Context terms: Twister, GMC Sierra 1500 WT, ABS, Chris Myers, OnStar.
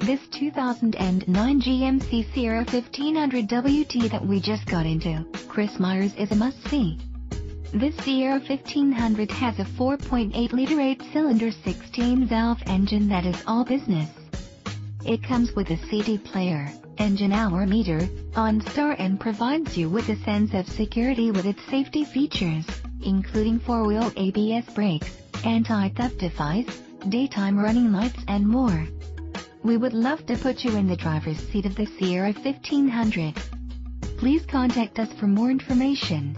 This 2009 GMC Sierra 1500 WT that we just got into, Chris Myers, is a must-see. This Sierra 1500 has a 4.8-liter 8-cylinder 16-valve engine that is all business. It comes with a CD player, engine hour meter, OnStar, and provides you with a sense of security with its safety features, including 4-wheel ABS brakes, anti-theft device, daytime running lights, and more. We would love to put you in the driver's seat of the Sierra 1500. Please contact us for more information.